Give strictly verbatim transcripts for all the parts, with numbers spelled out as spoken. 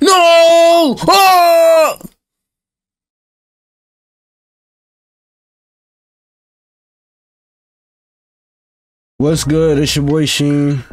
No! Ah! What's good? It's your boy Sheen.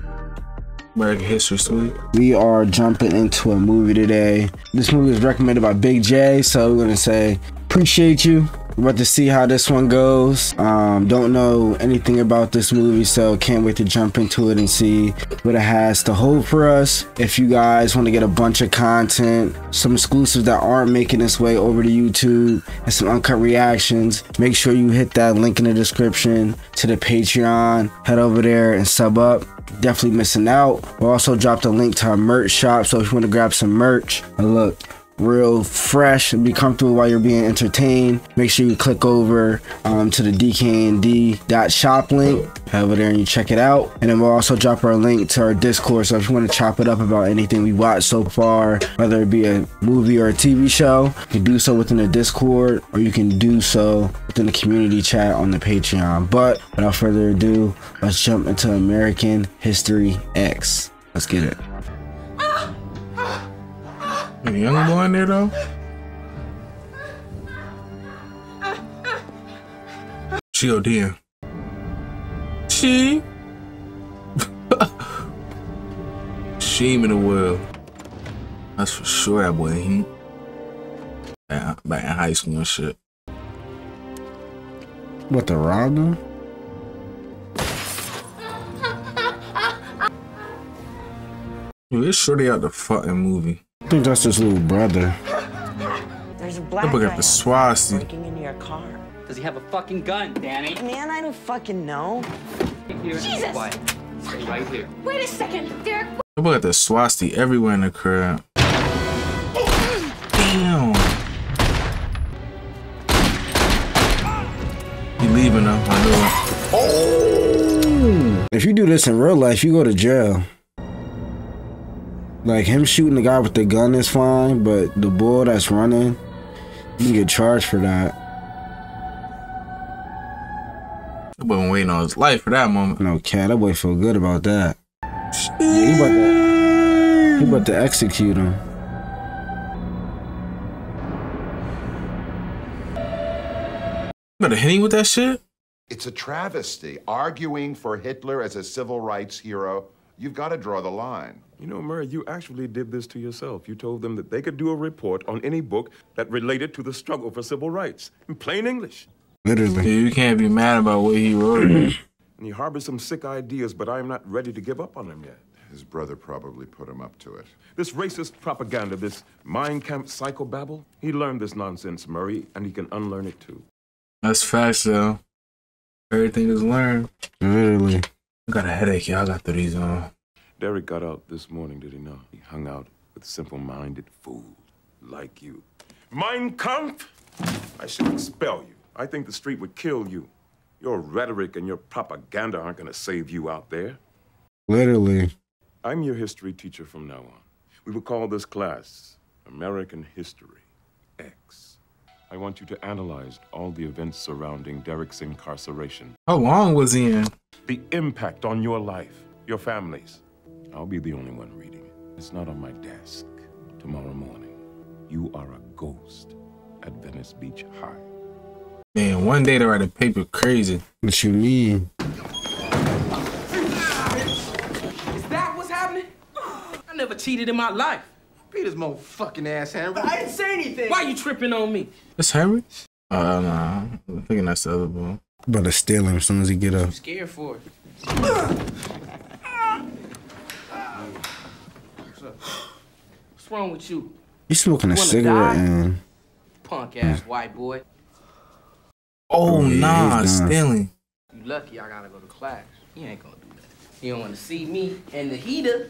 American History Suite. We are jumping into a movie today. This movie is recommended by Big J, so we're gonna say appreciate you. We're about to see how this one goes. Um, don't know anything about this movie, so can't wait to jump into it and see what it has to hold for us. If you guys want to get a bunch of content, some exclusives that aren't making its way over to YouTube, and some uncut reactions, make sure you hit that link in the description to the Patreon. Head over there and sub up. Definitely missing out. We'll also drop the link to our merch shop, so if you want to grab some merch and look real fresh and be comfortable while you're being entertained, make sure you click over um, to the d k n d dot shop link. Head over there and you check it out. And then we'll also drop our link to our Discord, so if you want to chop it up about anything we watched so far, whether it be a movie or a T V show, you can do so within the Discord, or you can do so within the community chat on the Patreon. But without further ado, let's jump into American History X. Let's get it. Any young boy in there though? She O D. She. Shame in the world. That's for sure, that boy. He back in high school and shit. What, the rob them? Dude, it's shorty out the fucking movie. I think that's his little brother. There's a black guy at the swastika breaking into your car. Does he have a fucking gun, Danny? Man, I don't fucking know. Jesus! Stay right here. Wait a second, Derek. Look at the swastika everywhere in the crowd. Damn. He leaving them. I know. Oh! If you do this in real life, you go to jail. Like, him shooting the guy with the gun is fine, but the boy that's running, you can get charged for that. That boy been waiting all his life for that moment. No cat, that boy feel good about that. Yeah, he, about to, he about to execute him. You better hit him with that shit? It's a travesty. Arguing for Hitler as a civil rights hero, you've got to draw the line. You know, Murray, you actually did this to yourself. You told them that they could do a report on any book that related to the struggle for civil rights in plain English. Literally. Dude, you can't be mad about what he wrote. And he harbors some sick ideas, but I am not ready to give up on him yet. His brother probably put him up to it. This racist propaganda, this Mein Kampf psychobabble, he learned this nonsense, Murray, and he can unlearn it too. That's facts, though. Everything is learned. Literally. I got a headache, y'all. I got through these on. Derek got out this morning, did he not? He hung out with simple-minded fools like you. Mein Kampf! I should expel you. I think the street would kill you. Your rhetoric and your propaganda aren't going to save you out there. Literally. I'm your history teacher from now on. We will call this class American History X. I want you to analyze all the events surrounding Derek's incarceration. How long was he in? The impact on your life, your families. I'll be the only one reading it. It's not on my desk. Tomorrow morning, you are a ghost at Venice Beach High. Man, one day to write a paper crazy. What you mean? Is that what's happening? I never cheated in my life. Beat his motherfucking ass, Henry. I didn't say anything. Why you tripping on me? It's Henry? Oh, uh, nah. I'm thinking that's the other boy. Better steal him as soon as he get up. I'm scared for it. What's wrong with you? He's smoking you a cigarette, man. Punk ass mm. white boy. Oh, oh nah, yeah, stealing. You lucky I gotta go to class. You ain't gonna do that. You don't wanna see me and the heater.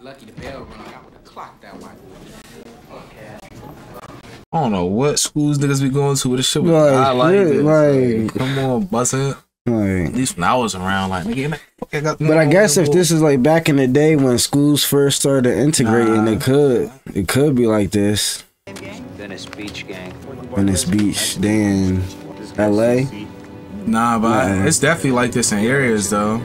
Lucky the bell rung. I would've clocked that white boy. Punk ass. I don't know what schools niggas be going to with this shit with like, I like, yeah, this. Like, come on, bussin'. Like, at least when I was around, like, nigga, I got but I guess if this is like back in the day when schools first started integrating, nah. it could it could be like this. Venice Beach gang. Venice Beach, then L A. Nah, but yeah. It's definitely like this in areas though.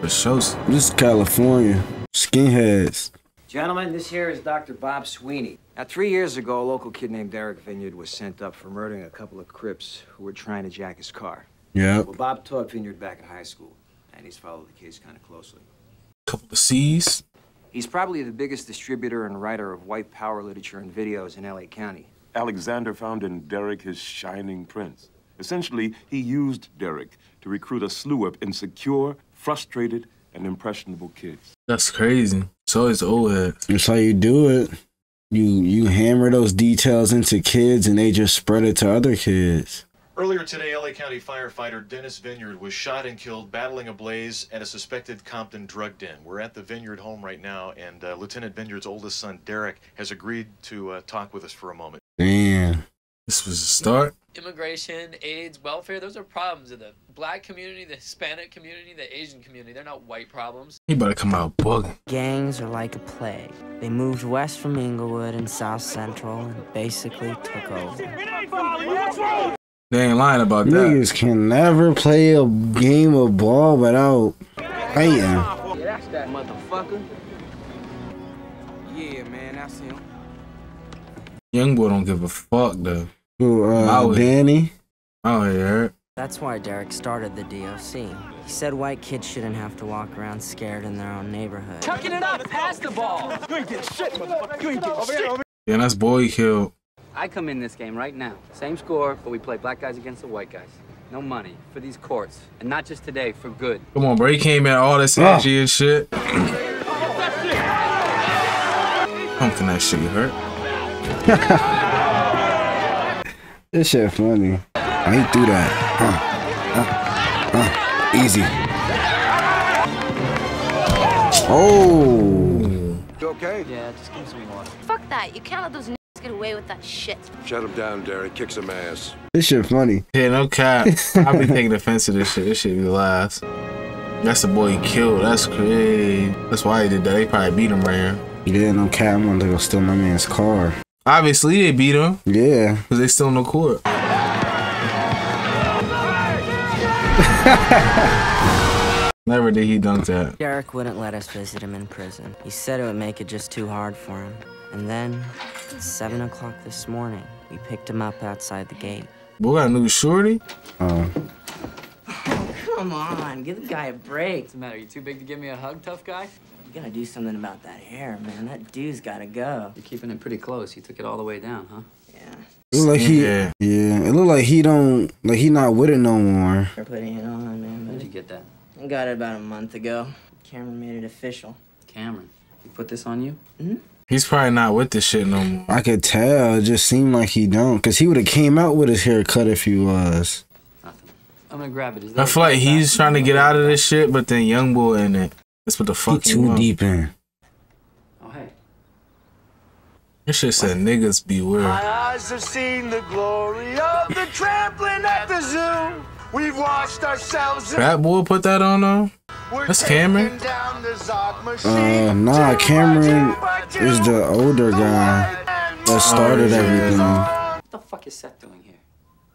For shows. This is California skinheads. Gentlemen, this here is Doctor Bob Sweeney. Now, three years ago, a local kid named Derek Vineyard was sent up for murdering a couple of Crips who were trying to jack his car. Yeah. Well, Bob taught Vineyard back in high school, and he's followed the case kind of closely. Couple of C's. He's probably the biggest distributor and writer of white power literature and videos in L A County. Alexander found in Derek his shining prince. Essentially, he used Derek to recruit a slew of insecure, frustrated, and impressionable kids. That's crazy. It's always the old heads. That's how you do it. You you hammer those details into kids and they just spread it to other kids. Earlier today, L A County firefighter Dennis Vineyard was shot and killed battling a blaze at a suspected Compton drug den. We're at the Vineyard home right now, and uh, Lieutenant Vineyard's oldest son, Derek, has agreed to uh, talk with us for a moment. Damn. This was a start. Immigration, AIDS, welfare, those are problems in the black community, the Hispanic community, the Asian community. They're not white problems. You better come out bugging. Gangs are like a plague. They moved west from Inglewood and South Central and basically took over. They ain't lying about that. Niggas can never play a game of ball without fighting. Yeah, that's that motherfucker. Yeah, man, that's him. Young boy don't give a fuck, though. Who, uh, Danny? Oh, yeah. That's why Derek started the D O C. He said white kids shouldn't have to walk around scared in their own neighborhood. Tucking it up, pass the ball. You ain't did shit, motherfucker. You ain't did shit. Yeah, that's boy kill. I come in this game right now. Same score, but we play black guys against the white guys. No money for these courts, and not just today, for good. Come on, bro. He came in all this energy oh. and shit. Pumpkin that shit, you hurt. This shit funny. I ain't do that. Uh, uh, uh, easy. Oh. You okay? Yeah, just give me some water. Fuck that. You can't let those niggas get away with that shit. Shut him down, Derek. Kick some ass. This shit funny. Yeah, no cap. I've been taking offense to this shit. This shit be lies. That's the boy he killed. That's crazy. That's why he did that. They probably beat him right here. Yeah, no cap. I'm gonna go steal my man's car. Obviously, they beat him. Yeah. Because they still in the court. Never did he dunk that. Derek wouldn't let us visit him in prison. He said it would make it just too hard for him. And then, at seven o'clock this morning, we picked him up outside the gate. Boy, got a new shorty? Oh. Oh, come on. Give the guy a break. What's the matter? You too big to give me a hug, tough guy? You gotta do something about that hair, man. That dude's gotta go. You're keeping it pretty close. He took it all the way down, huh? Yeah. It look like he, yeah. yeah. It look like he don't, like he not with it no more. We're putting it on, man. Where'd you get that? I got it about a month ago. Cameron made it official. Cameron, he put this on you? Mm-hmm. He's probably not with this shit no more. I could tell. It just seemed like he don't, cause he would have came out with his hair cut if he was. Nothing. I'm gonna grab it. Is that I feel like he's trying to get out of this shit, but then young boy in it. That's what the fuck he too deep in. Oh, hey. This shit said niggas beware. My eyes have seen the glory of the trampling at the zoo. We've washed ourselves. That boy put that on though? That's Cameron? Uh, nah, Cameron is the older guy that started everything. What the fuck is Seth doing here?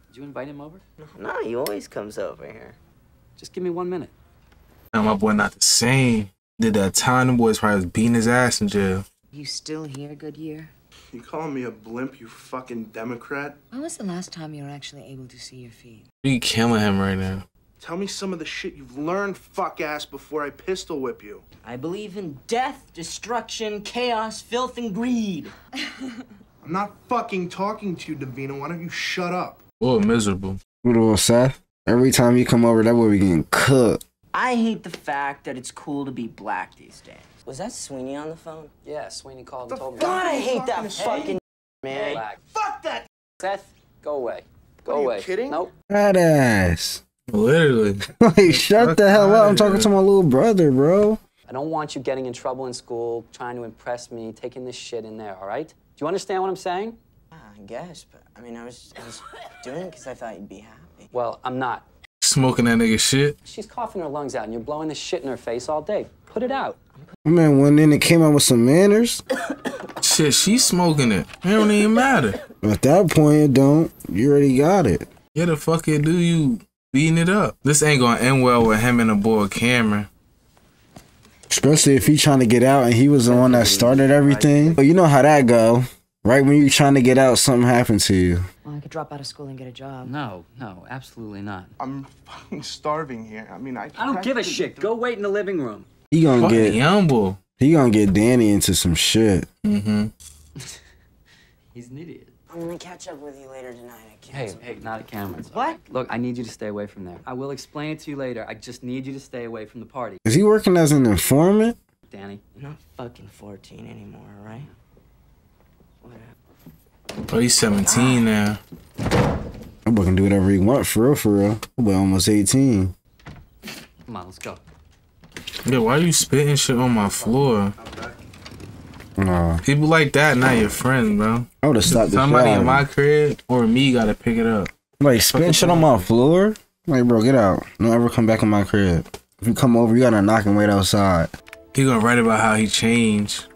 Did you invite him over? No, he always comes over here. Just give me one minute. Now my boy not the same. Did that time the boys probably was beating his ass in jail. You still here, Goodyear? You calling me a blimp, you fucking Democrat? When was the last time you were actually able to see your feet? You killing him right now. Tell me some of the shit you've learned, fuck ass, before I pistol whip you. I believe in death, destruction, chaos, filth, and greed. I'm not fucking talking to you, Davina. Why don't you shut up? Oh, miserable. What about Seth? Every time you come over, that boy be getting cooked. I hate the fact that it's cool to be black these days. Was that Sweeney on the phone? Yeah, Sweeney called and told me. God, I hate that fucking man. Black. Fuck that. Seth, go away. Go away. Are you kidding? Nope. That ass. Literally. Like, shut the hell up. I'm talking to my little brother, bro. I don't want you getting in trouble in school, trying to impress me, taking this shit in there, all right? Do you understand what I'm saying? Uh, I guess, but I mean, I was, I was doing it because I thought you'd be happy. Well, I'm not. Smoking that nigga shit. She's coughing her lungs out and you're blowing the shit in her face all day. Put it out. Man, one in it came out with some manners. Shit, she's smoking it. It don't even matter. At that point, it don't. You already got it. Yeah, the fuck it do you beating it up. This ain't gonna end well with him and the boy Cameron. Especially if he's trying to get out and he was the one that started everything. But you know how that go. Right when you're trying to get out, something happened to you. Well, I could drop out of school and get a job. No, no, absolutely not. I'm fucking starving here. I mean, I I don't give a shit. Go wait in the living room. He gonna get humble. He gonna get Danny into some shit. Mm-hmm. He's an idiot. I'm gonna catch up with you later tonight. I can't. Hey, hey, not at Cameron's. What? Look, I need you to stay away from there. I will explain it to you later. I just need you to stay away from the party. Is he working as an informant? Danny, you're not fucking fourteen anymore, right? Whatever. Oh, he's seventeen now. I'm gonna do whatever he wants, for real, for real. But almost eighteen. Come on, let's go. Yeah, why are you spitting shit on my floor? Nah. People like that, not your friend, bro. I would have stopped the Somebody in my crib or me gotta pick it up. Like, spitting shit on my floor? Like, bro, get out. Don't ever come back in my crib. If you come over, you gotta knock and wait outside. He gonna write about how he changed.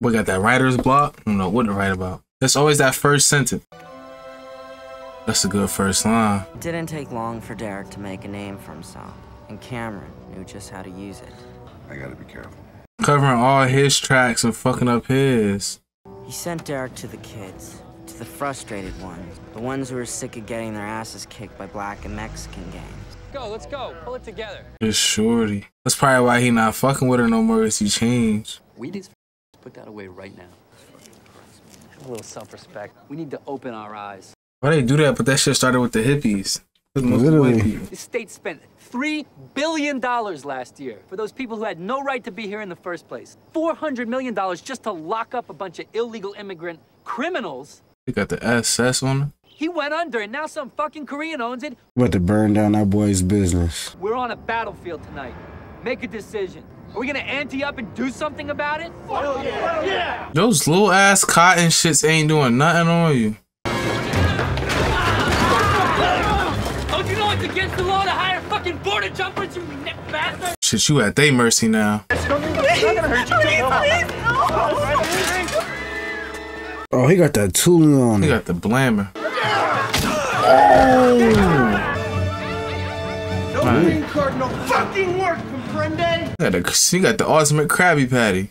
We got that writer's block? I don't know what to write about. That's always that first sentence. That's a good first line. It didn't take long for Derek to make a name for himself. And Cameron knew just how to use it. I gotta be careful. Covering all his tracks and fucking up his. He sent Derek to the kids, to the frustrated ones, the ones who were sick of getting their asses kicked by black and Mexican gangs. Go, let's go, pull it together. It's shorty. That's probably why he not fucking with her no more as he changed. We need to put that away right now. Have a little self-respect. We need to open our eyes. Why they do that? But that shit started with the hippies. Literally. The state spent three billion dollars last year for those people who had no right to be here in the first place. four hundred million dollars just to lock up a bunch of illegal immigrant criminals. They got the S S on it. He went under and now some fucking Korean owns it. About to burn down that boy's business. We're on a battlefield tonight. Make a decision. Are we gonna ante up and do something about it? Hell yeah. Hell yeah. Those little ass cotton shits ain't doing nothing on you. Against the law to hire fucking border jumpers, you neck bastard! Shit, you at they mercy now. Please, please, no. Oh, he got that tooling on. He got the blamer. Oh. No right. Green card, no fucking work, comprende? He got the, he got the ultimate Krabby Patty.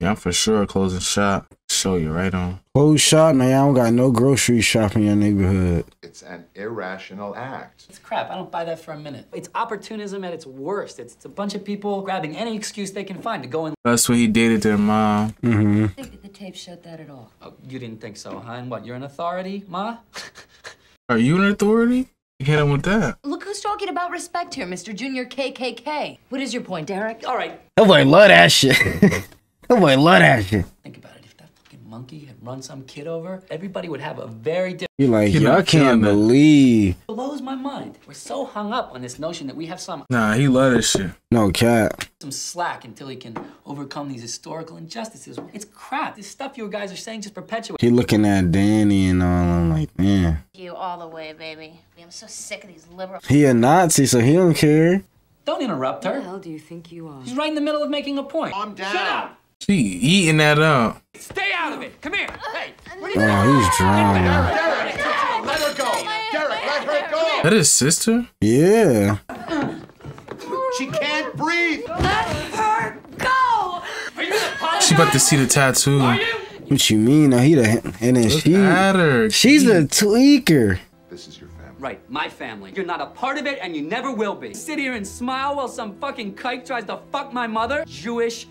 Yeah, I'm for sure closing shop. Show you right on. Closed shop, now y'all don't got no grocery shop in your neighborhood. It's an irrational act. It's crap. I don't buy that for a minute. It's opportunism at its worst. It's, it's a bunch of people grabbing any excuse they can find to go in. That's when he dated their mom. Mm-hmm. I think that the tape showed that at all. Oh, you didn't think so, huh? And what, you're an authority, Ma? Are you an authority? You hit him with that. Look who's talking about respect here, Mister Junior K K K. What is your point, Derek? All right. That boy love that shit. That boy love that shit. Think about it. Monkey had run some kid over, everybody would have a very different... You're like, yo, I can't believe. It blows my mind. We're so hung up on this notion that we have some... Nah, he love this shit. No cap. Some slack until he can overcome these historical injustices. It's crap. This stuff you guys are saying just perpetuates. He looking at Danny and all, I'm like, man. You all the way, baby. I'm so sick of these liberal... He a Nazi, so he don't care. Don't interrupt her. Who the hell do you think you are? She's right in the middle of making a point. Calm down. Shut up! She eating that up. Stay out of it. Come here. Hey. What are you oh, doing? He's drowning. Derek, Derek, let her go. Derek, let her go. That is sister? Yeah. She can't breathe. Let her go. Are you gonna she about to see the tattoo. Are you? What you mean? Now he the and then Look she. At her. She's a tweaker. This is your family. Right, my family. You're not a part of it, and you never will be. Sit here and smile while some fucking kike tries to fuck my mother. Jewish.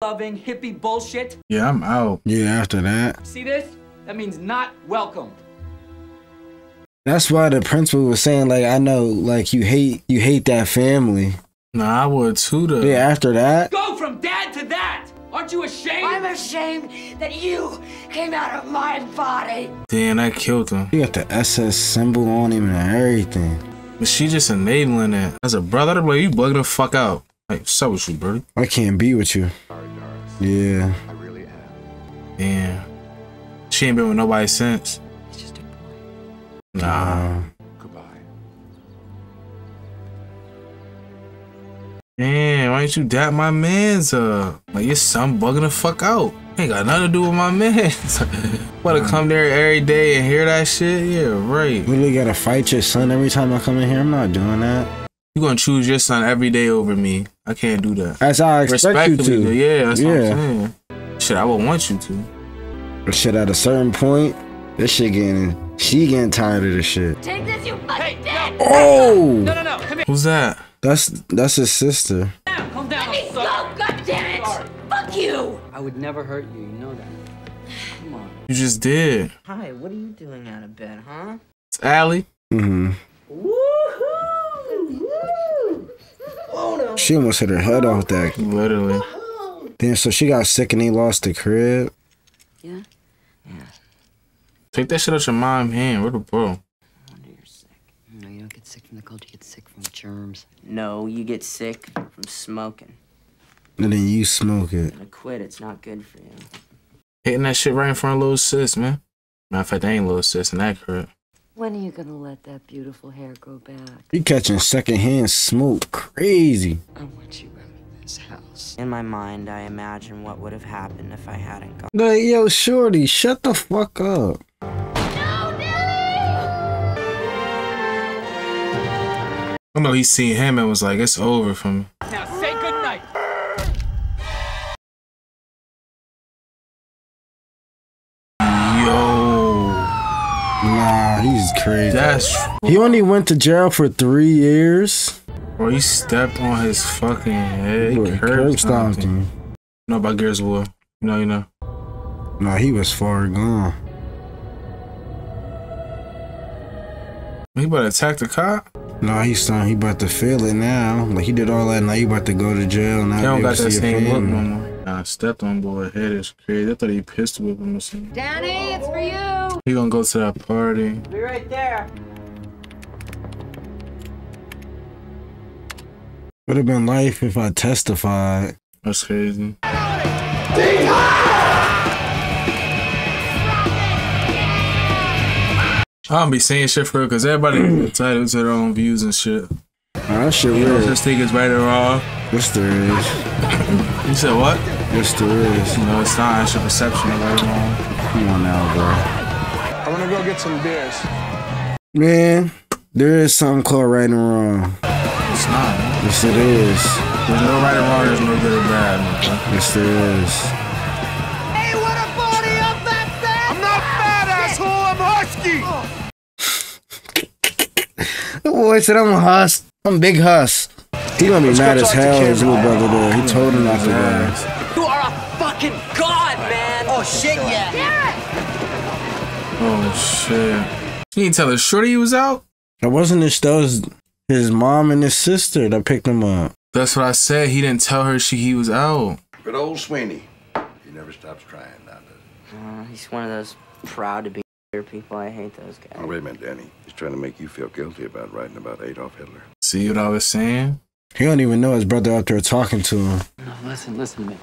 Loving hippie bullshit. Yeah, I'm out. Yeah, after that. See this? That means not welcome. That's why the principal was saying, like, I know, like, you hate, you hate that family. Nah, I would too. Though. Yeah, after that. Go from dad to that. Aren't you ashamed? I'm ashamed that you came out of my body. Damn, I killed him. He got the S S symbol on him and everything. But she just enabling it. As a brother, boy, you bugging the fuck out. Like, so with you, bro. I can't be with you. Sorry, Doris. Yeah. I really am. Damn. She ain't been with nobody since. It's just a boy. Nah. Goodbye. Damn, why ain't you dap my mans up? Like, your son bugging the fuck out. Ain't got nothing to do with my mans. Wanna um, come there every day and hear that shit? Yeah, right. You really gotta fight your son every time I come in here? I'm not doing that. You gonna choose your son every day over me. I can't do that. That's how I expect you to. Yeah, that's yeah. what I'm saying. Shit, I would want you to. Shit, at a certain point, this shit getting... She getting tired of this shit. Take this, you fucking hey, no. Oh! No, no, no, come here. Who's that? That's, that's his sister. Down, calm down. Let me slow, goddammit! Sorry. Fuck you! I would never hurt you, you know that. Come on. You just did. Hi, what are you doing out of bed, huh? It's Allie. Mm-hmm. Woo-hoo! Woo! Oh, no. She almost hit her head off that. Literally. Damn, so she got sick and he lost the crib? Yeah? Yeah. Take that shit out your mom's hand. Where the bro? No, you don't get sick from the cold, you get sick from germs. No, you get sick from smoking. And then you smoke it. I quit, it's not good for you. Hitting that shit right in front of little sis, man. Matter of fact, I ain't little sis in that crib. When are you gonna let that beautiful hair grow back? You catching secondhand smoke, crazy. I want you out of this house. In my mind, I imagine what would have happened if I hadn't gone. No, yo, shorty, shut the fuck up. I know he seen him and was like, it's over for me. Now say goodnight. Yo. Nah, he's crazy. That's he only went to jail for three years. Bro, he stepped on his fucking head. He curb stomped him. No, about Gears of War. You know, you know. Nah, he was far gone. He about to attack the cop? Nah, he's son, he about to feel it now. Like, he did all that, now he about to go to jail. Now they don't got that same look no more. Nah, stepped on boy head is crazy. I thought he pistol whipped him or something. Danny, it's for you! He gonna go to that party. Be right there. Would have been life if I testified. That's crazy. I don't be saying shit for real, cause everybody entitled to their own views and shit. Nah, that shit real. Just think it's right or wrong. Yes, there is. You said what? Yes, there is. You know, it's not. It's your perception of right or wrong. Come on now, bro. I wanna go get some beers. Man, there is something called right and wrong. It's not. Man. Yes, it is. There's no right or wrong. There's no good or bad. Man. Yes, there is. The boy said, I'm a huss. I'm big huss. He gonna be Let's mad as hell, his little brother there. He told him not to rise. You are a fucking god, man. Oh, shit, yeah. yeah. Oh, shit. He didn't tell his shorty he was out? It wasn't his, those, his mom and his sister that picked him up. That's what I said. He didn't tell her she he was out. But old Sweeney, he never stops trying now, does he? Uh, he's one of those proud to be people. I hate those guys. Oh, wait a minute, Danny. He's trying to make you feel guilty about writing about Adolf Hitler. See what I was saying? He don't even know his brother up there talking to him. No, listen, listen to me.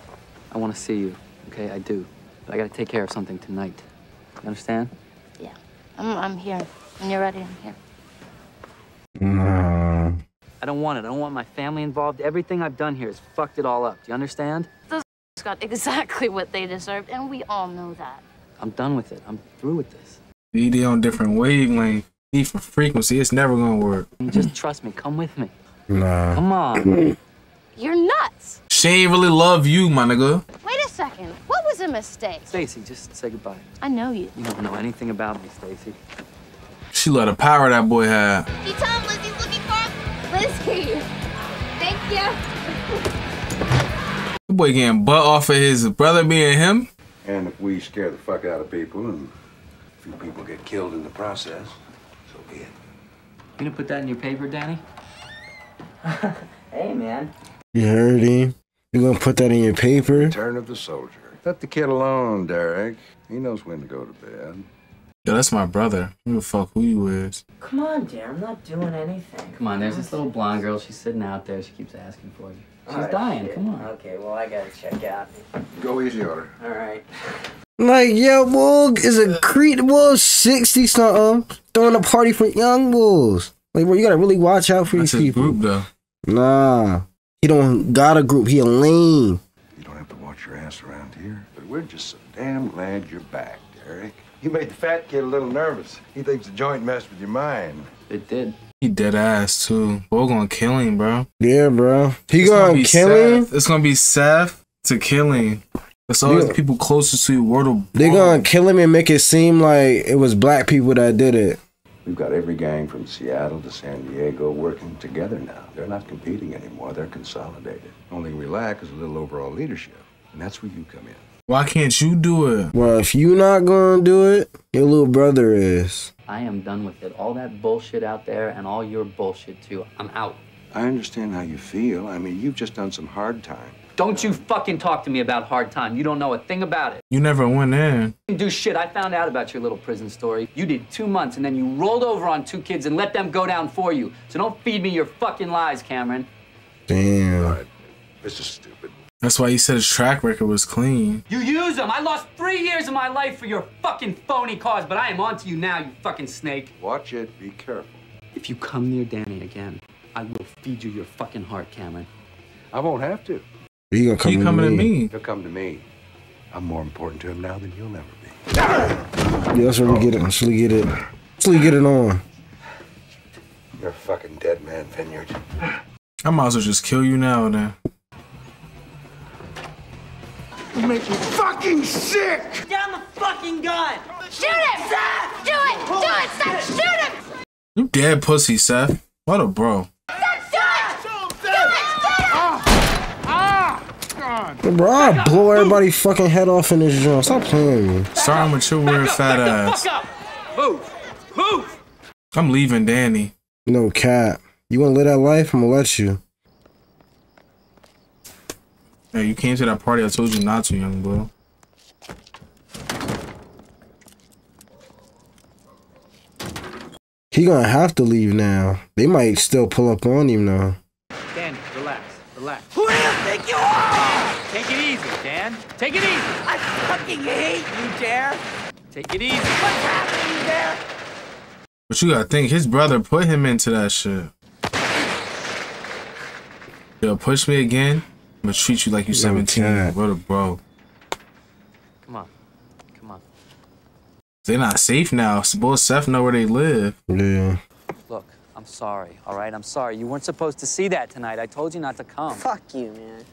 I want to see you, okay? I do. But I got to take care of something tonight. You understand? Yeah. I'm, I'm here. When you're ready, I'm here. Nah. I don't want it. I don't want my family involved. Everything I've done here has fucked it all up. Do you understand? Those got exactly what they deserved, and we all know that. I'm done with it. I'm through with this. D D on different wavelength, D for frequency. It's never gonna work. Just trust me. Come with me. Nah. Come on. You're nuts. She ain't really love you, my nigga. Wait a second. What was a mistake? Stacey, just say goodbye. I know you. You don't know anything about me, Stacey. She let the power that boy had. He told Lizzie's looking for him. Liz here. Thank you. The boy getting butt off of his brother being him. And if we scare the fuck out of people and. Few people get killed in the process, so be it. You gonna put that in your paper, Danny? Hey, man. You heard him. You gonna put that in your paper? Return of the soldier. Let the kid alone, Derek. He knows when to go to bed. Yo, that's my brother. Who the fuck who you is? Come on, Derek. I'm not doing anything. Come on, there's this little blonde girl. She's sitting out there. She keeps asking for you. She's right, dying. Shit. Come on. Okay, well, I gotta check out. Go easy on her. All right. Like, yo, Wolf is a creep. Wolf sixty something throwing a party for young wolves. Like, bro, you gotta really watch out for That's these his people. Group, though. Nah, he don't got a group. He a lame. You don't have to watch your ass around here, but We're just so damn glad you're back, Derek. You made the fat kid a little nervous. He thinks the joint messed with your mind. It did. He dead ass too. We're gonna kill him, bro. Yeah, bro. He it's gonna, gonna kill Seth. him. It's gonna be Seth to kill him. It's always yeah. people closest to you. Word of They gonna kill him and make it seem like it was black people that did it. We've got every gang from Seattle to San Diego working together now. They're not competing anymore. They're consolidated. Only we lack is a little overall leadership, and that's where you come in. Why can't you do it? Well, if you're not gonna do it, your little brother is. I am done with it. All that bullshit out there and all your bullshit, too. I'm out. I understand how you feel. I mean, you've just done some hard time. Don't you fucking talk to me about hard time. You don't know a thing about it. You never went in. You do shit. I found out about your little prison story. You did two months, and then you rolled over on two kids and let them go down for you. So don't feed me your fucking lies, Cameron. Damn. God, this is stupid. That's why you said his track record was clean. You use him. I lost three years of my life for your fucking phony cause, but I am on to you now, you fucking snake. Watch it. Be careful. If you come near Danny again, I will feed you your fucking heart, Cameron. I won't have to. He gonna come he coming to me. me. He'll come to me. I'm more important to him now than you'll ever be. Yeah, let's really get it. Let's really get it. Let's really get it on. You're a fucking dead man, Vineyard. I might as well just kill you now, then. You make me fucking sick! Down the fucking gun! Shoot him! Seth! Do it! Do it, Seth! Shoot him! You dead pussy, Seth. What a bro. Bro, I'll blow everybody's fucking head off in this joint. Stop playing me. Starting with your weird fat ass. Move. Move. I'm leaving Danny. No cap. You wanna live that life? I'm gonna let you. Hey, you came to that party I told you not to, young bro. He gonna have to leave now. They might still pull up on him now. Danny, relax. Relax. Who do you think you are? Take it easy, Dan. Take it easy. I fucking hate you, Dare. Take it easy. What's happening there? But you gotta think, his brother put him into that shit. Yo, push me again. I'm gonna treat you like you're seventeen. Okay. What a bro. Come on. Come on. They're not safe now. Both Seth know where they live. Yeah. Look, I'm sorry, all right? I'm sorry. You weren't supposed to see that tonight. I told you not to come. Fuck you, man.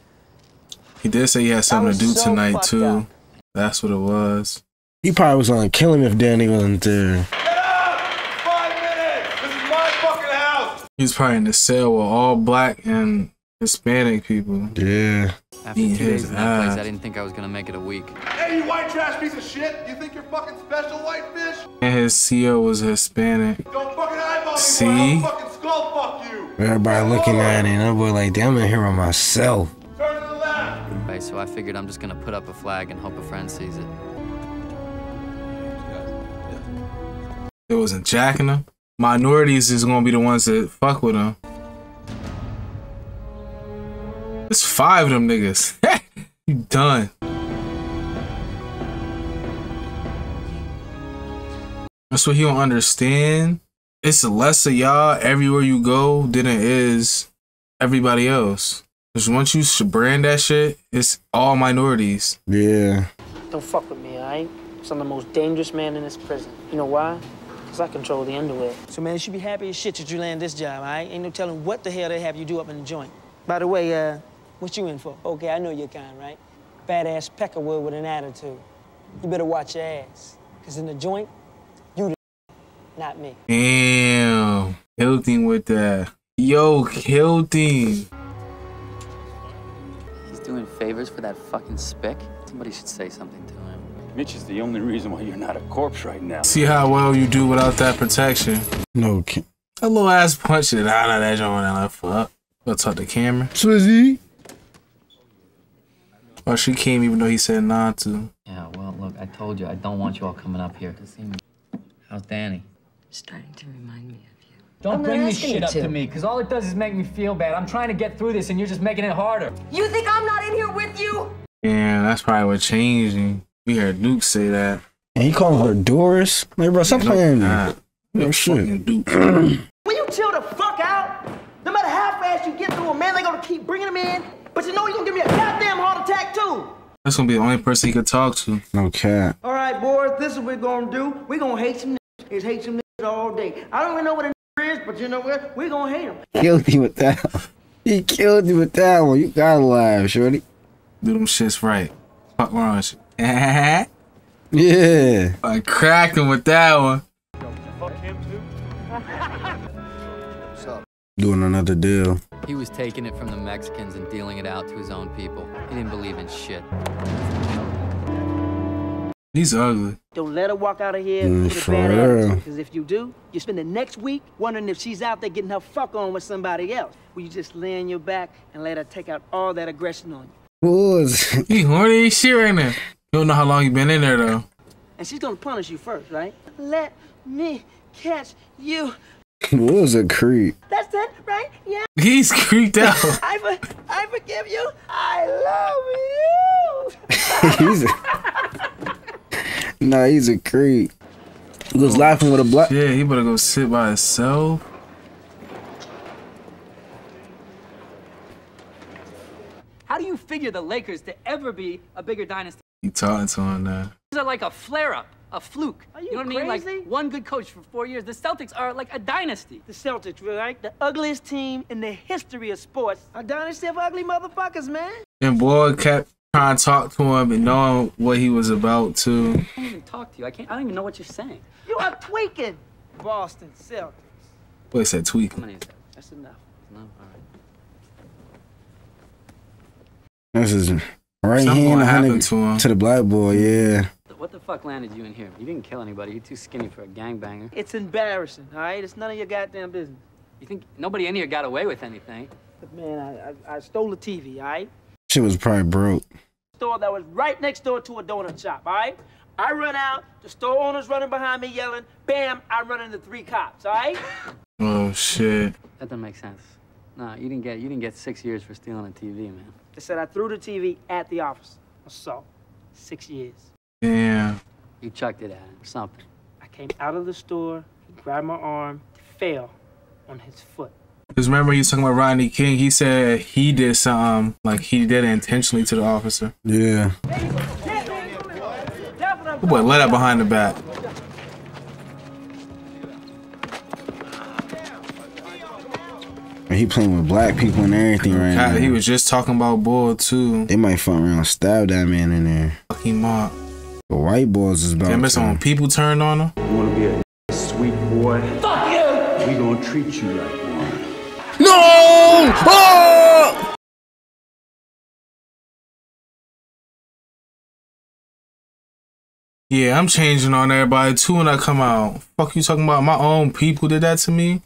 He did say he had something to do so tonight, too. Up. That's what it was. He probably was gonna kill him if Danny wasn't there. Get up! Five minutes! This is my fucking house! He's probably in the cell with all black and Hispanic people. Yeah. After two days in that place, I didn't think I was gonna make it a week. Hey, you white trash piece of shit! You think you're fucking special, whitefish? And his C E O was Hispanic. Don't fucking eyeball me, See? Boy, I'll fucking skull fuck you! Everybody looking at him, that boy like, damn, I'm in here by myself. So I figured I'm just gonna put up a flag and hope a friend sees it. It wasn't jacking them. Minorities is gonna be the ones that fuck with them. There's five of them niggas. You done. That's what he don't understand. It's less of y'all everywhere you go than it is everybody else. Because once you brand that shit, it's all minorities. Yeah. Don't fuck with me, all right? Because I'm the most dangerous man in this prison. You know why? Because I control the end of it. So, man, you should be happy as shit that you land this job, all right? Ain't no telling what the hell they have you do up in the joint. By the way, uh, what you in for? Okay, I know your kind, right? Badass peckerwood with an attitude. You better watch your ass. Because in the joint, you the not me. Damn. Killed him with that. Yo, killed him. Doing favors for that fucking spick? Somebody should say something to him. Mitch is the only reason why you're not a corpse right now. See how well you do without that protection. No, that little ass punch it out of that joint. I fuck. Let's talk to Cameron. Swizzy. Well, she came even though he said not to. Yeah, well, look, I told you I don't want you all coming up here to see me. How's Danny? Starting to remind me. Don't I'm bring this shit up to, to me, because all it does is make me feel bad. I'm trying to get through this, and you're just making it harder. You think I'm not in here with you? Yeah, that's probably what changing. We heard Duke say that. And he called her Doris. Hey, bro, stop playing me. No shit. Will you chill the fuck out? No matter how fast you get through a man, they're going to keep bringing him in. But you know you're going to give me a goddamn heart attack, too. That's gonna be the only person he could talk to. No cap. All right, boys, this is what we're gonna do. We're gonna hate some niggas, hate some niggas all day. I don't even know what a nigga is, but you know what? We're gonna hate him. Killed you with that one. He killed you with that one. You gotta laugh, shorty. Do them shits right. Fuck wrong shit. Yeah. I cracked him with that one. Doing another deal. He was taking it from the Mexicans and dealing it out to his own people. He didn't believe in shit. He's ugly. Don't let her walk out of here mm, with a bad attitude, because if you do, you spend the next week wondering if she's out there getting her fuck on with somebody else. Will you just lay on your back and let her take out all that aggression on you? Woods. He horny as shit right now. You don't know how long you been in there, though. And she's gonna punish you first, right? Let me catch you. What was a creep? That's it, right? Yeah. He's creeped out. I, for, I forgive you. I love you. he's a... Nah, he's a creep. He was oh, laughing with a black. Yeah, he better go sit by himself. How do you figure the Lakers to ever be a bigger dynasty? He talking to him now. These are like a flare-up. A fluke. Are you, you know what crazy? I mean? Like one good coach for four years. The Celtics are like a dynasty. The Celtics, right? The ugliest team in the history of sports. A dynasty of ugly motherfuckers, man. And boy kept trying to talk to him and knowing what he was about to. I can't even talk to you. I can't. I don't even know what you're saying. You are tweaking, Boston Celtics. Boy said tweaking. How many is that? That's enough. No, all right. This is right here happened to him. To the black boy, yeah. What the fuck landed you in here? You didn't kill anybody. You're too skinny for a gangbanger. It's embarrassing, all right? It's none of your goddamn business. You think nobody in here got away with anything? But man, I, I, I stole a T V, all right? Shit was probably broke. Store that was right next door to a donut shop, all right? I run out, the store owner's running behind me yelling, bam, I run into three cops, all right? Oh, shit. That doesn't make sense. No, you didn't get, you didn't get six years for stealing a T V, man. They said I threw the T V at the officer. So, six years. Yeah. You chucked it at him or something. I came out of the store, he grabbed my arm, fell on his foot. Because remember you talking about Rodney King, he said he did something, like he did it intentionally to the officer. Yeah. Oh boy, let out behind the back. He playing with black people and everything right God, now. He was just talking about bull too. They might fuck around and stab that man in there. Fucking mob. The white boys is about. Damn, it's on people turned on him. You wanna be a sweet boy? Fuck you! We gonna treat you like one. No! Oh! Yeah, I'm changing on everybody too when I come out. Fuck you talking about? My own people did that to me.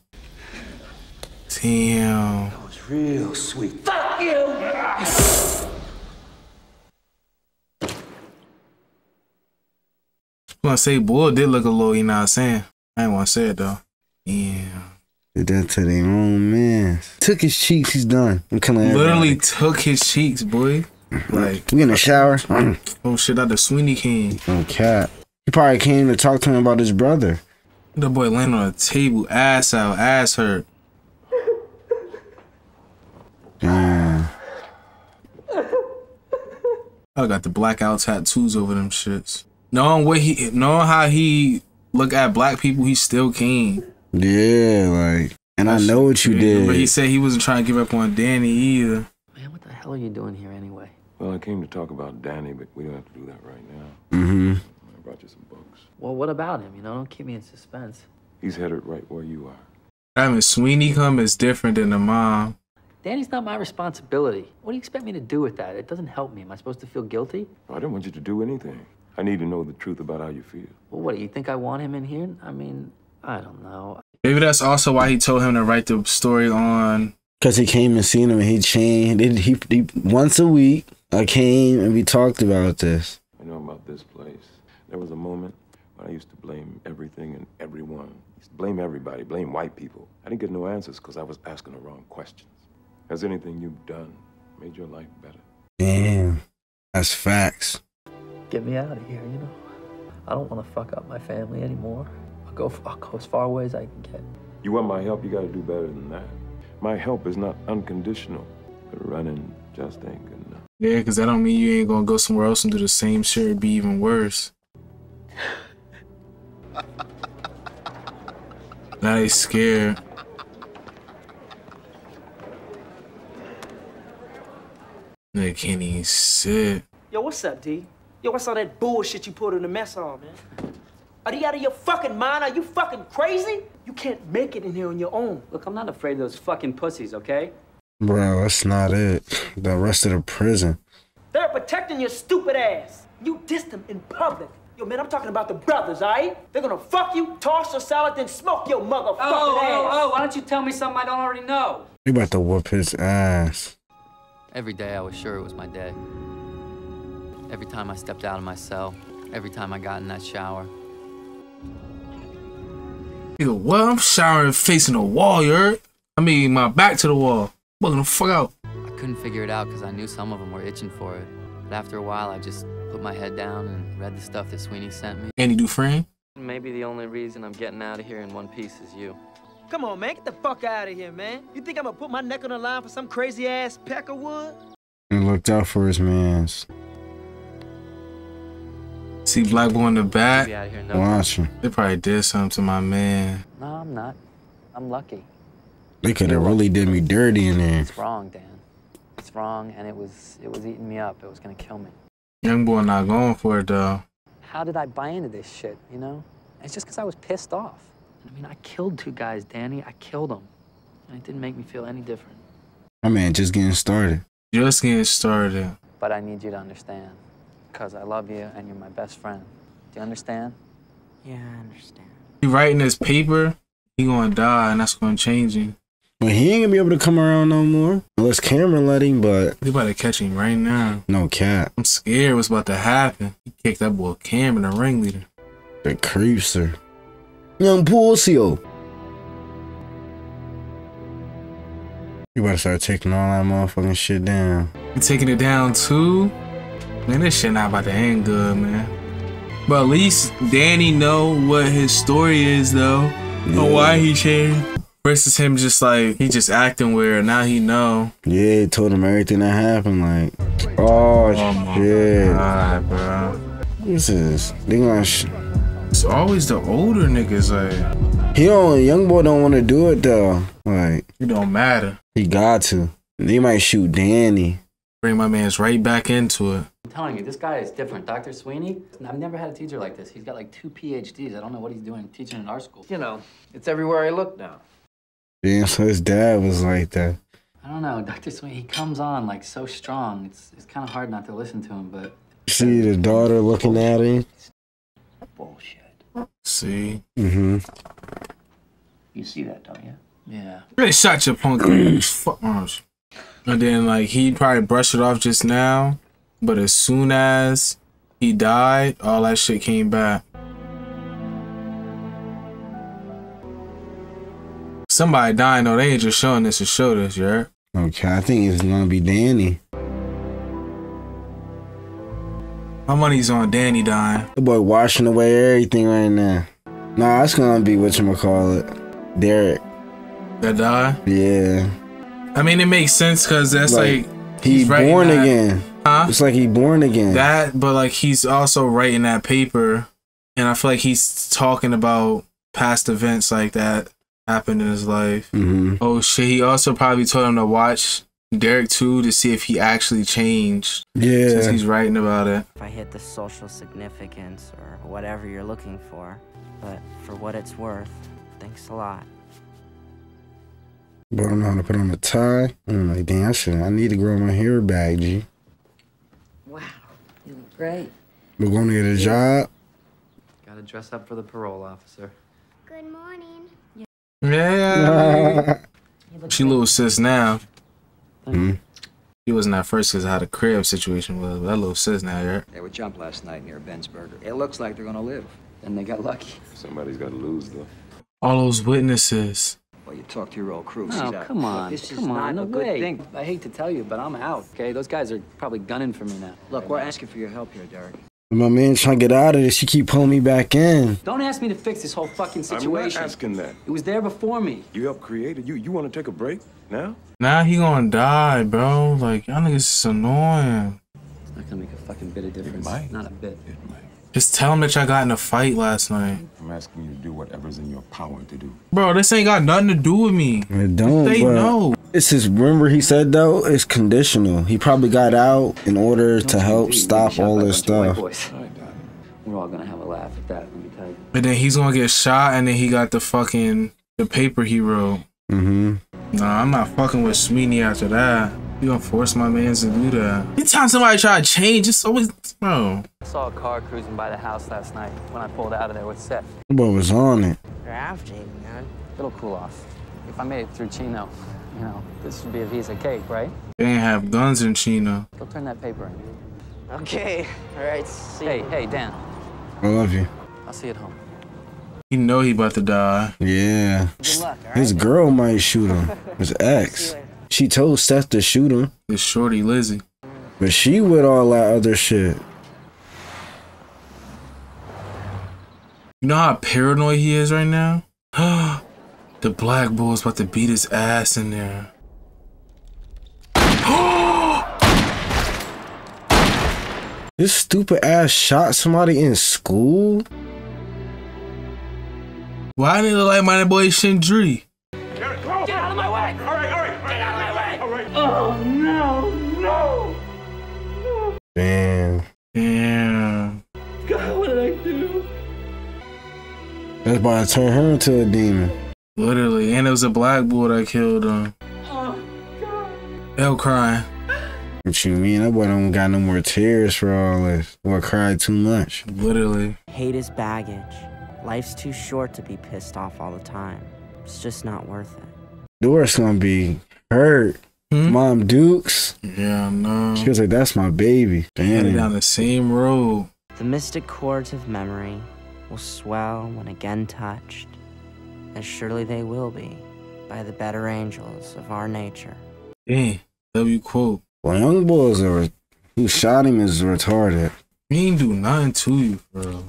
Damn. That was real sweet. Fuck you! I'm gonna say boy did look a little, you know what I'm saying? I ain't wanna say it though. Yeah. Did that to their own man. Took his cheeks, he's done. I'm Literally took his cheeks, boy. Like we in the shower. Oh shit, out the Sweeney King. Oh cat. He probably came to talk to him about his brother. That boy laying on a table, ass out, ass hurt. Damn. I got the blackout tattoos over them shits. Knowing what he, knowing how he look at black people, he still king. Yeah, like, and that I know what you did. But he said he wasn't trying to give up on Danny either. Man, what the hell are you doing here anyway? Well, I came to talk about Danny, but we don't have to do that right now. Mm-hmm. I brought you some books. Well, what about him? You know, don't keep me in suspense. He's headed right where you are. Having Sweeney come is different than the mom. Danny's not my responsibility. What do you expect me to do with that? It doesn't help me. Am I supposed to feel guilty? I don't want you to do anything. I need to know the truth about how you feel. Well, what, do you think I want him in here? I mean, I don't know. Maybe that's also why he told him to write the story on. Because he came and seen him and he changed. He, he, he, once a week, I came and we talked about this. I know about this place. There was a moment when I used to blame everything and everyone. I used to blame everybody, blame white people. I didn't get no answers because I was asking the wrong questions. Has anything you've done made your life better? Damn, that's facts. Get me out of here, you know? I don't want to fuck up my family anymore. I'll go, I'll go as far away as I can get. You want my help, you got to do better than that. My help is not unconditional, but running just ain't good enough. Yeah, because that don't mean you ain't gonna go somewhere else and do the same shit or be even worse. Now they scared. They can't even sit. Yo, what's up, D? Yo, what's all that bullshit you put in the mess hall, man? Are you out of your fucking mind? Are you fucking crazy? You can't make it in here on your own. Look, I'm not afraid of those fucking pussies, okay? Bro, that's not it. The rest of the prison. They're protecting your stupid ass. You dissed them in public. Yo, man, I'm talking about the brothers, all right? They're gonna fuck you, toss your salad, then smoke your motherfucking ass. Oh, oh, oh, why don't you tell me something I don't already know? You about to whoop his ass. Every day I was sure it was my day. Every time I stepped out of my cell, every time I got in that shower. Nigga, what? I'm showering facing the wall, you heard? I mean, my back to the wall. What the fuck out? I couldn't figure it out because I knew some of them were itching for it. But after a while, I just put my head down and read the stuff that Sweeney sent me. Andy Dufresne? Maybe the only reason I'm getting out of here in one piece is you. Come on, man. Get the fuck out of here, man. You think I'm gonna put my neck on the line for some crazy-ass peck of wood? He looked out for his mans. See Black Boy in the back. No Watch him. They probably did something to my man. No, I'm not. I'm lucky. They could have really did me dirty in there. It's wrong, Dan. It's wrong, and it was it was eating me up. It was gonna kill me. Young boy not going for it, though. How did I buy into this shit, you know? It's just because I was pissed off. I mean, I killed two guys, Danny. I killed them. And it didn't make me feel any different. My man, just getting started. Just getting started. But I need you to understand. Because I love you, and you're my best friend. Do you understand? Yeah, I understand. He writing his paper, he gonna die, and that's gonna change him. But he ain't gonna be able to come around no more. Unless Cameron let him, but... we about to catch him right now. No cap. I'm scared what's about to happen. He kicked that boy Cameron, the ringleader. The creepster. Young Pulsio. You about to start taking all that motherfucking shit down. You taking it down too? Man, this shit not about to end good, man. But at least Danny know what his story is, though. Yeah. Or why he changed. Versus him just like, he just acting weird. Now he know. Yeah, he told him everything that happened. Like, oh, oh shit. God, bro. What is this? They gonna sh it's always the older niggas, like. He don't, young boy don't want to do it, though. Like. It don't matter. He got to. They might shoot Danny. Bring my man's right back into it. I'm telling you, this guy is different. Doctor Sweeney, I've never had a teacher like this. He's got like two P H Ds. I don't know what he's doing teaching in our school. You know, it's everywhere I look now. Yeah, so his dad was like that. I don't know, Doctor Sweeney, he comes on like so strong. It's it's kind of hard not to listen to him, but... See the daughter looking at him? Bullshit. See? Mm-hmm. You see that, don't you? Yeah. Really shot your punk ass. Fuck arms. And then, like, he probably brushed it off just now, but as soon as he died, all that shit came back. Somebody dying, though, they ain't just showing this to show this, you heard? Okay, I think it's gonna be Danny. My money's on Danny dying. The boy washing away everything right now. Nah, it's gonna be whatchamacallit, Derek. That die? Yeah. I mean, it makes sense because that's like, like he's, he's born that, again. Huh? It's like he's born again. That, but like he's also writing that paper, and I feel like he's talking about past events like that happened in his life. Mm-hmm. Oh shit! He also probably told him to watch Derek too to see if he actually changed. Yeah, since he's writing about it. If I hit the social significance or whatever you're looking for, but for what it's worth, thanks a lot. But I don't know how to put on a tie. I'm like, damn, shit, I need to grow my hair back, G. Wow, you look great. We're going to get a job. Gotta dress up for the parole officer. Good morning. Yeah. She little sis now. Mm-hmm. She wasn't at first because of how the crib situation was. But that little sis now, yeah. They were jumped last night near Ben's Burger. It looks like they're going to live. And they got lucky. Somebody's got to lose, though. All those witnesses. You talk to your old crew. Oh, no, come on. This come is on. Not a good thing. I hate to tell you, but I'm out, okay? Those guys are probably gunning for me now. Look, we're asking for your help here, Derek. My man trying to get out of this. She keep pulling me back in. Don't ask me to fix this whole fucking situation. I'm not asking that. It was there before me. You helped create it. You you want to take a break now? Nah, he gonna die, bro. Like, y'all niggas is annoying. It's not gonna make a fucking bit of difference. It might. Not a bit. It might. Just tell him that y'all got in a fight last night. I'm asking you to do whatever's in your power to do. Bro, this ain't got nothing to do with me. It don't, they bro. know. It's his, remember he said though, it's conditional. He probably got out in order to help stop all this stuff. We're all gonna have a laugh at that, let me tell you. But then he's gonna get shot and then he got the fucking, the paper he wrote. Mm-hmm. Nah, I'm not fucking with Sweeney after that. You gonna force my mans to do that. Anytime somebody try to change, it's always, bro. I saw a car cruising by the house last night when I pulled out of there with Seth. The boy was on it. They're after you, man. It'll cool off. If I made it through Chino, you know, this would be a piece of cake, right? They ain't have guns in Chino. Go turn that paper in. Okay, all right, see Hey, you. hey, Dan. I love you. I'll see you at home. You know he about to die. Yeah. Good luck, all right? His girl might shoot him. His ex. She told Seth to shoot him. It's shorty Lizzie. But she with all that other shit. You know how paranoid he is right now? The black bull is about to beat his ass in there. This stupid ass shot somebody in school? Why didn't it look like my boy Shindri? Oh no, no, no. Damn. Damn. God, what did I do? That's about to turn her into a demon. Literally, and it was a black boy that killed him. Oh God. They'll cry. What you mean? That boy don't got no more tears for all this. Boy cried too much. Literally. Hate is baggage. Life's too short to be pissed off all the time. It's just not worth it. Doris gonna be hurt. Hmm? Mom Dukes. Yeah, no. She was like, that's my baby. Danny. Down the same road. The mystic chords of memory will swell when again touched, as surely they will be, by the better angels of our nature. Dang, W quote. Well, young boys are, who shot him is retarded. He ain't do nothing to you, bro.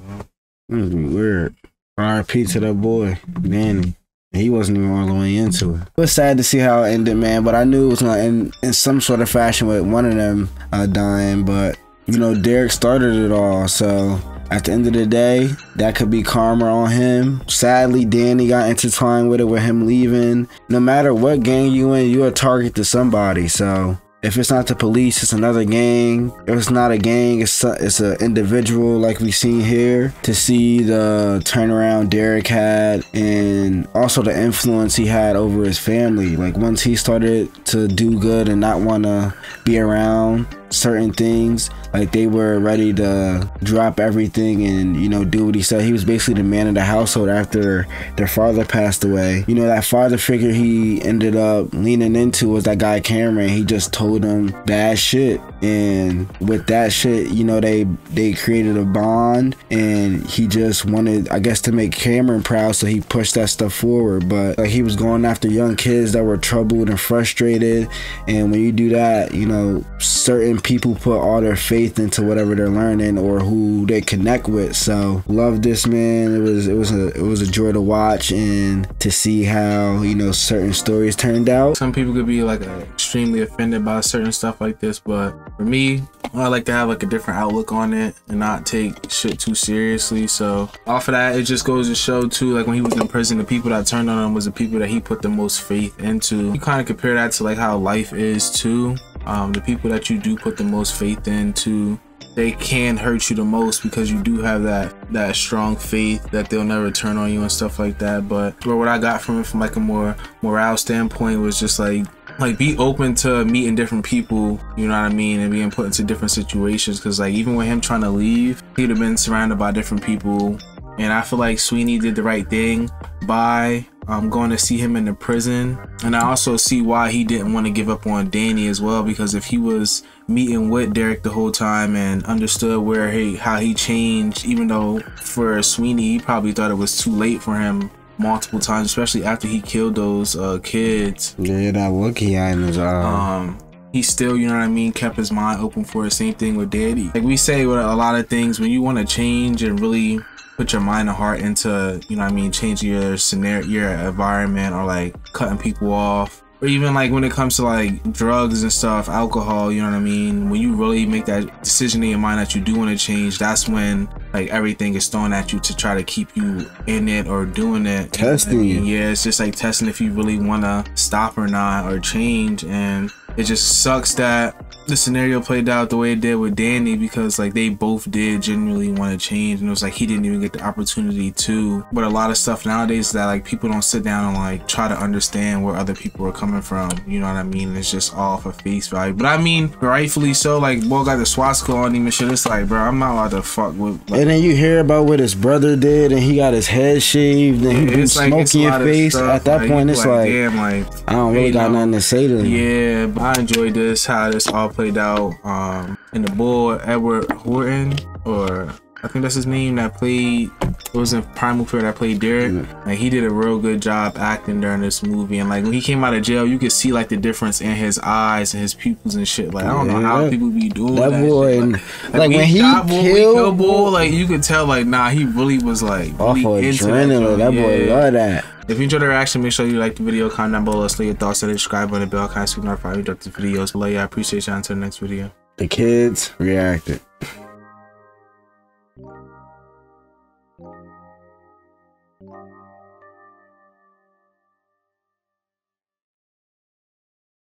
That's weird. R I P to that boy, Danny. He wasn't even all the way into it. It was sad to see how it ended, man, but I knew it was going to end in some sort of fashion with one of them uh, dying, but, you know, Derek started it all, so at the end of the day, that could be karma on him. Sadly, Danny got intertwined with it with him leaving. No matter what gang you in, you're a target to somebody, so if it's not the police, it's another gang. If it's not a gang, it's a, it's an individual like we seen here. To see the turnaround Derek had and also the influence he had over his family. Like once he started to do good and not want to be around certain things, like they were ready to drop everything and, you know, do what he said. He was basically the man of the household after their father passed away. You know, that father figure he ended up leaning into was that guy Cameron. He just told him bad shit, and with that shit, you know, they they created a bond, and he just wanted, I guess, to make Cameron proud, so he pushed that stuff forward. But like, he was going after young kids that were troubled and frustrated, and when you do that, you know, certain people put all their faith into whatever they're learning or who they connect with. So love this man. It was it was a it was a joy to watch and to see how, you know, certain stories turned out. Some people could be like extremely offended by certain stuff like this, but for me, I like to have like a different outlook on it and not take shit too seriously. So off of that, it just goes to show too, like when he was in prison, the people that turned on him was the people that he put the most faith into. You kind of compare that to like how life is too. Um, the people that you do put the most faith into, they can hurt you the most because you do have that that strong faith that they'll never turn on you and stuff like that. But bro, what I got from it from like a more morale standpoint was just like, like be open to meeting different people, you know what I mean, and being put into different situations. Because like even with him trying to leave, he'd have been surrounded by different people, and I feel like Sweeney did the right thing by um, going to see him in the prison. And I also see why he didn't want to give up on Danny as well, because if he was meeting with Derek the whole time and understood where he, how he changed, even though for Sweeney he probably thought it was too late for him multiple times, especially after he killed those uh kids. Yeah, that look he had in his eye. Um he still, you know what I mean, kept his mind open for the same thing with Daddy. Like we say with a lot of things, when you want to change and really put your mind and heart into, you know what I mean, changing your scenario, your environment, or like cutting people off, or even like when it comes to like drugs and stuff, alcohol, you know what I mean, when you really make that decision in your mind that you do want to change, that's when like everything is thrown at you to try to keep you in it or doing it. Testing you. Yeah, it's just like testing if you really want to stop or not or change. And it just sucks that the scenario played out the way it did with Danny, because like they both did genuinely want to change, and it was like he didn't even get the opportunity to. But a lot of stuff nowadays that like people don't sit down and like try to understand where other people are coming from, you know what I mean? It's just all for face value. But I mean, rightfully so. Like, boy got the swastika on him and shit. It's like, bro, I'm not allowed to fuck with. Like, and then you hear about what his brother did, and he got his head shaved, and he been smoking your face. At that point, it's like, damn, like I don't really got nothing to say to him. Yeah, but I enjoyed this, how this all played out. Um, and the boy Edward Norton, or I think that's his name, that played, it was in Primal Fear, that played Derek. Yeah. Like, he did a real good job acting during this movie. And like when he came out of jail, you could see like the difference in his eyes and his pupils and shit. Like, I don't yeah. know how people be doing that. That boy, shit. Like, like, like when he killed, killed boy, like you could tell, like, nah, he really was like awful really adrenaline. That, that boy yeah. love that. If you enjoyed the reaction, make sure you like the video, comment down below, let us know your thoughts, and subscribe on the bell, kind of super notified when we drop the videos. But like, yeah, I appreciate y'all. Until the next video. The kids reacted.